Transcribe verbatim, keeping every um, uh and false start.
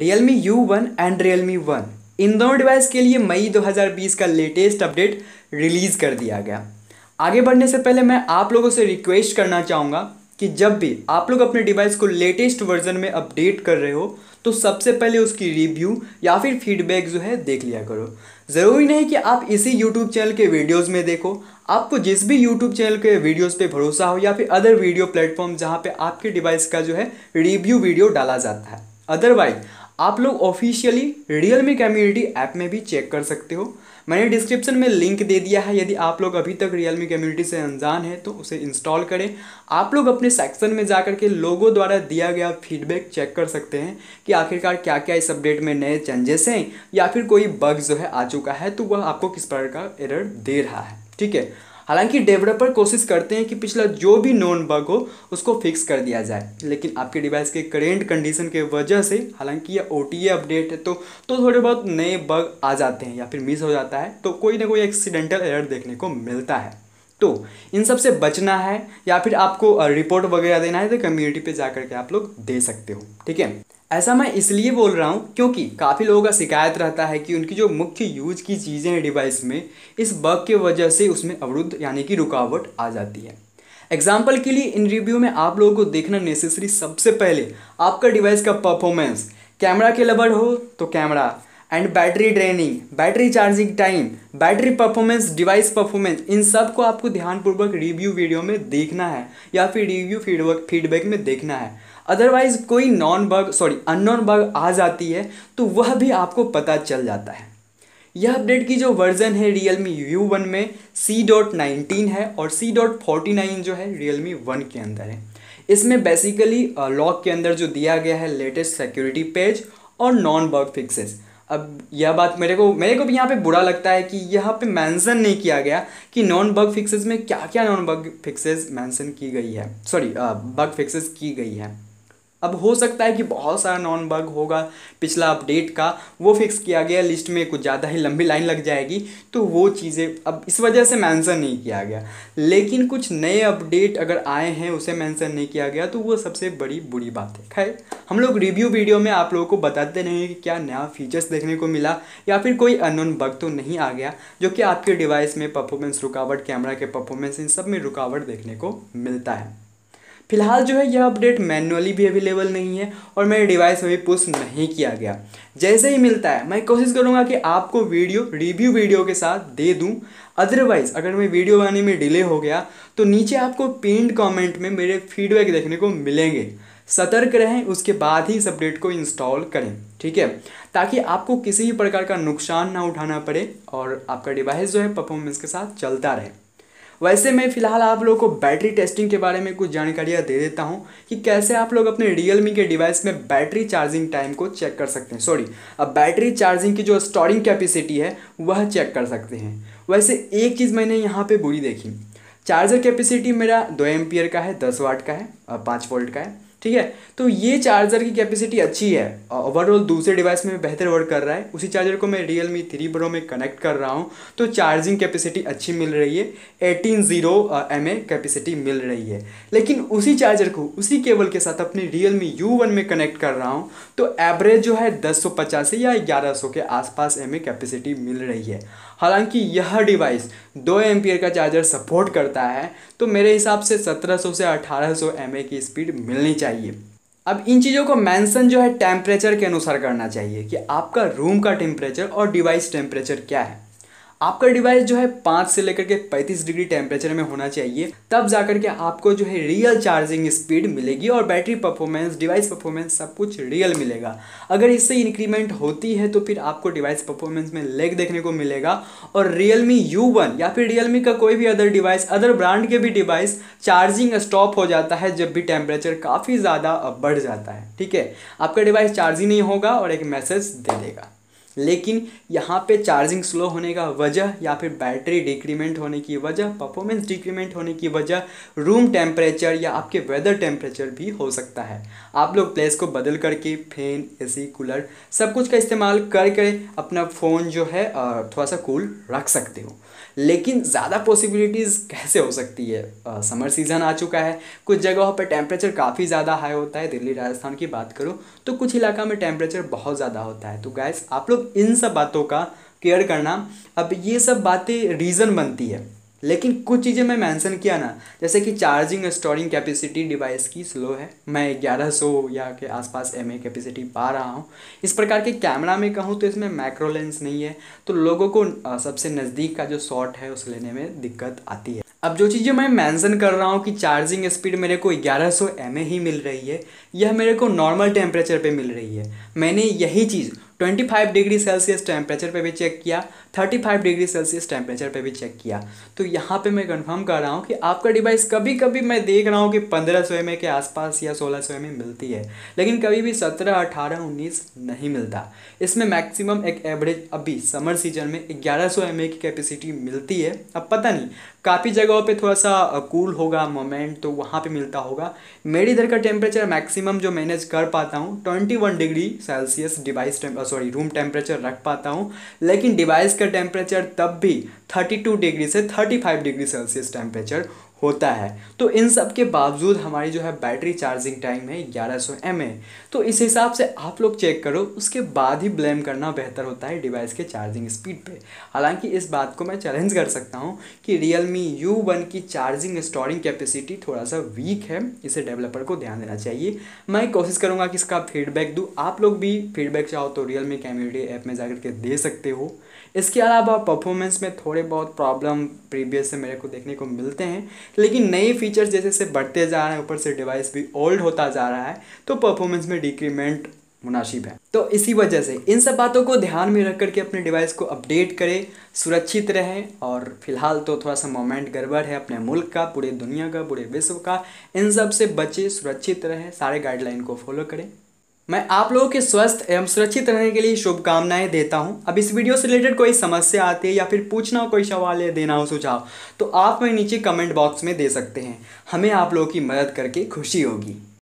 Realme U one and Realme one, इन दोनों device के लिए मई दो हज़ार बीस का लेटेस्ट अपडेट रिलीज़ कर दिया गया। आगे बढ़ने से पहले मैं आप लोगों से रिक्वेस्ट करना चाहूँगा कि जब भी आप लोग अपने डिवाइस को लेटेस्ट वर्जन में अपडेट कर रहे हो तो सबसे पहले उसकी रिव्यू या फिर फीडबैक जो है देख लिया करो। ज़रूरी नहीं कि आप इसी YouTube चैनल के वीडियोस में देखो, आपको जिस भी YouTube चैनल के वीडियोस पे भरोसा हो या फिर अदर वीडियो प्लेटफॉर्म जहां पे आपके डिवाइस का जो है रिव्यू वीडियो डाला जाता है। अदरवाइज आप लोग ऑफिशियली Realme कम्युनिटी ऐप में भी चेक कर सकते हो। मैंने डिस्क्रिप्शन में लिंक दे दिया है, यदि आप लोग अभी तक Realme कम्युनिटी से अनजान है तो उसे इंस्टॉल करें। आप लोग अपने सेक्शन में जाकर के लोगों द्वारा दिया गया फीडबैक चेक कर सकते हैं कि आखिरकार क्या क्या इस अपडेट में नए चेंजेस हैं या फिर कोई बग जो है आ चुका है तो वह आपको किस प्रकार का एरर दे रहा है। ठीक है, हालांकि डेवलपर कोशिश करते हैं कि पिछला जो भी नॉन बग हो उसको फिक्स कर दिया जाए, लेकिन आपके डिवाइस के करेंट कंडीशन के वजह से, हालांकि यह ओ टी ए अपडेट है तो तो थोड़े बहुत नए बग आ जाते हैं या फिर मिस हो जाता है, तो कोई ना कोई एक्सीडेंटल एरर देखने को मिलता है। तो इन सब से बचना है या फिर आपको रिपोर्ट वगैरह देना है तो कम्युनिटी पर जाकर के आप लोग दे सकते हो। ठीक है, ऐसा मैं इसलिए बोल रहा हूँ क्योंकि काफ़ी लोगों का शिकायत रहता है कि उनकी जो मुख्य यूज की चीज़ें हैं डिवाइस में, इस बग के वजह से उसमें अवरुद्ध यानी कि रुकावट आ जाती है। एग्जाम्पल के लिए इन रिव्यू में आप लोगों को देखना नेसेसरी सबसे पहले आपका डिवाइस का परफॉर्मेंस, कैमरा के लवर हो तो camera, and battery draining, battery charging time, battery performance, device performance, इन सब को आपको ध्यानपूर्वक रिव्यू वीडियो में देखना है या फिर रिव्यू फीडबैक फीडबैक में देखना है। अदरवाइज कोई known bug sorry unknown bug आ जाती है तो वह भी आपको पता चल जाता है। यह अपडेट की जो वर्जन है Realme U वन में C डॉट नाइनटीन है और C डॉट फोर्टी नाइन जो है Realme वन के अंदर है। इसमें बेसिकली लॉक के अंदर जो दिया गया है लेटेस्ट सिक्योरिटी पेज और नॉन बग फिक्सेस। अब यह बात मेरे को मेरे को भी यहाँ पे बुरा लगता है कि यहाँ पे मेंशन नहीं किया गया कि नॉन बग फिक्सेस में क्या क्या नॉन बग फिक्सेस मेंशन की गई है सॉरी बग फिक्सेस की गई है। अब हो सकता है कि बहुत सारा नॉन बग होगा पिछला अपडेट का, वो फिक्स किया गया, लिस्ट में कुछ ज़्यादा ही लंबी लाइन लग जाएगी तो वो चीज़ें अब इस वजह से मेंशन नहीं किया गया। लेकिन कुछ नए अपडेट अगर आए हैं उसे मेंशन नहीं किया गया तो वो सबसे बड़ी बुरी बात है। खैर, हम लोग रिव्यू वीडियो में आप लोगों को बताते रहेंगे कि क्या नया फीचर्स देखने को मिला या फिर कोई अननोन बग तो नहीं आ गया जो कि आपके डिवाइस में परफॉर्मेंस रुकावट, कैमरा के परफॉर्मेंस, इन सब में रुकावट देखने को मिलता है। फिलहाल जो है यह अपडेट मैन्युअली भी अवेलेबल नहीं है और मेरे डिवाइस में भी पुश नहीं किया गया। जैसे ही मिलता है मैं कोशिश करूंगा कि आपको वीडियो रिव्यू वीडियो के साथ दे दूं। अदरवाइज़ अगर मैं वीडियो बनाने में डिले हो गया तो नीचे आपको पिन कमेंट में मेरे फीडबैक देखने को मिलेंगे। सतर्क रहें, उसके बाद ही इस अपडेट को इंस्टॉल करें, ठीक है, ताकि आपको किसी भी प्रकार का नुकसान ना उठाना पड़े और आपका डिवाइस जो है परफॉर्मेंस के साथ चलता रहे। वैसे मैं फ़िलहाल आप लोगों को बैटरी टेस्टिंग के बारे में कुछ जानकारियाँ दे देता हूँ कि कैसे आप लोग अपने Realme के डिवाइस में बैटरी चार्जिंग टाइम को चेक कर सकते हैं सॉरी अब बैटरी चार्जिंग की जो स्टोरिंग कैपेसिटी है वह चेक कर सकते हैं। वैसे एक चीज़ मैंने यहाँ पे बुरी देखी, चार्जर कैपेसिटी मेरा दो एम्पियर का है, दस वाट का है और पाँच वोल्ट का है, ठीक है, तो ये चार्जर की कैपेसिटी अच्छी है, ओवरऑल दूसरे डिवाइस में बेहतर वर्क कर रहा है। उसी चार्जर को मैं Realme थ्री Pro में कनेक्ट कर रहा हूँ तो चार्जिंग कैपेसिटी अच्छी मिल रही है, अठारह सौ एम ए कैपेसिटी मिल रही है। लेकिन उसी चार्जर को उसी केबल के साथ अपने Realme U वन में कनेक्ट कर रहा हूँ तो एवरेज जो है दस सौ पचासी या ग्यारह सौ के आसपास एम ए कैपेसिटी मिल रही है। हालांकि यह डिवाइस दो एम्पियर का चार्जर सपोर्ट करता है तो मेरे हिसाब से सत्रह सौ से अठारह सौ एमए की स्पीड मिलनी चाहिए। अब इन चीज़ों को मेंशन जो है टेम्परेचर के अनुसार करना चाहिए कि आपका रूम का टेम्परेचर और डिवाइस टेम्परेचर क्या है। आपका डिवाइस जो है पाँच से लेकर के पैंतीस डिग्री टेम्परेचर में होना चाहिए, तब जाकर के आपको जो है रियल चार्जिंग स्पीड मिलेगी और बैटरी परफॉर्मेंस, डिवाइस परफॉर्मेंस सब कुछ रियल मिलेगा। अगर इससे इंक्रीमेंट होती है तो फिर आपको डिवाइस परफॉर्मेंस में लेग देखने को मिलेगा और Realme U वन या फिर Realme का कोई भी अदर डिवाइस, अदर ब्रांड के भी डिवाइस चार्जिंग स्टॉप हो जाता है जब भी टेम्परेचर काफ़ी ज़्यादा बढ़ जाता है। ठीक है, आपका डिवाइस चार्जिंग नहीं होगा और एक मैसेज दे देगा। लेकिन यहाँ पे चार्जिंग स्लो होने का वजह या फिर बैटरी डिक्रीमेंट होने की वजह, परफॉर्मेंस डिक्रीमेंट होने की वजह रूम टेम्परेचर या आपके वेदर टेम्परेचर भी हो सकता है। आप लोग प्लेस को बदल करके फैन, एसी, कूलर सब कुछ का इस्तेमाल करके अपना फ़ोन जो है थोड़ा सा कूल रख सकते हो। लेकिन ज़्यादा पॉसिबिलिटीज़ कैसे हो सकती है। आ, समर सीज़न आ चुका है, कुछ जगहों पर टेम्परेचर काफ़ी ज़्यादा हाई होता है। दिल्ली राजस्थान की बात करूँ तो कुछ इलाका में टेम्परेचर बहुत ज़्यादा होता है। तो गाइस आप लोग इन सब बातों का केयर करना। अब ये सब बातें रीज़न बनती है, लेकिन कुछ चीज़ें मैं मेंशन किया ना, जैसे कि चार्जिंग स्टोरिंग कैपेसिटी डिवाइस की स्लो है, मैं ग्यारह सौ या के आसपास एम ए कैपेसिटी पा रहा हूँ। इस प्रकार के कैमरा में कहूँ तो इसमें मैक्रो लेंस नहीं है, तो लोगों को सबसे नज़दीक का जो शॉट है उस लेने में दिक्कत आती है। अब जो चीज़ें मैं मेंशन कर रहा हूँ कि चार्जिंग स्पीड मेरे को ग्यारह सौ एम ए ही मिल रही है, यह मेरे को नॉर्मल टेम्परेचर पे मिल रही है। मैंने यही चीज़ पच्चीस डिग्री सेल्सियस टेम्परेचर पे भी चेक किया, पैंतीस डिग्री सेल्सियस टेम्परेचर पे भी चेक किया। तो यहाँ पे मैं कंफर्म कर रहा हूँ कि आपका डिवाइस कभी कभी मैं देख रहा हूँ कि पंद्रह सौ एम ए के आसपास या सोलह सौ एम ए मिलती है, लेकिन कभी भी सत्रह, अठारह, उन्नीस नहीं मिलता। इसमें मैक्सिमम एक एवरेज अभी समर सीजन में ग्यारह सौ एम ए की कैपेसिटी मिलती है। अब पता नहीं, काफ़ी जगहों पे थोड़ा सा कूल होगा मोमेंट तो वहाँ पे मिलता होगा। मेरी इधर का टेम्परेचर मैक्सिमम जो मैनेज कर पाता हूँ इक्कीस degree Celsius device sorry room temperature रख पाता हूँ, लेकिन डिवाइस का टेम्परेचर तब भी बत्तीस डिग्री से पैंतीस डिग्री सेल्सियस टेम्परेचर होता है। तो इन सब के बावजूद हमारी जो है बैटरी चार्जिंग टाइम है ग्यारह सौ एम ए। तो इस हिसाब से आप लोग चेक करो, उसके बाद ही ब्लेम करना बेहतर होता है डिवाइस के चार्जिंग स्पीड पे। हालांकि इस बात को मैं चैलेंज कर सकता हूँ कि Realme यू वन की चार्जिंग स्टोरिंग कैपेसिटी थोड़ा सा वीक है, इसे डेवलपर को ध्यान देना चाहिए। मैं कोशिश करूँगा कि इसका फीडबैक दूँ। आप लोग भी फीडबैक चाहो तो Realme कम्युनिटी ऐप में जाकर के दे सकते हो। इसके अलावा परफॉर्मेंस में थोड़े बहुत प्रॉब्लम प्रीवियस से मेरे को देखने को मिलते हैं, लेकिन नए फीचर्स जैसे जैसे बढ़ते जा रहे हैं, ऊपर से डिवाइस भी ओल्ड होता जा रहा है, तो परफॉर्मेंस में डिक्रीमेंट मुनासिब है। तो इसी वजह से इन सब बातों को ध्यान में रख करके अपने डिवाइस को अपडेट करें, सुरक्षित रहें। और फिलहाल तो थोड़ा सा मोमेंट गड़बड़ है अपने मुल्क का, पूरे दुनिया का, पूरे विश्व का। इन सब से बचें, सुरक्षित रहें, सारे गाइडलाइन को फॉलो करें। मैं आप लोगों के स्वस्थ एवं सुरक्षित रहने के लिए शुभकामनाएं देता हूं। अब इस वीडियो से रिलेटेड कोई समस्या आती है या फिर पूछना हो, कोई सवाल या देना हो सुझाव, तो आप मेरे नीचे कमेंट बॉक्स में दे सकते हैं। हमें आप लोगों की मदद करके खुशी होगी।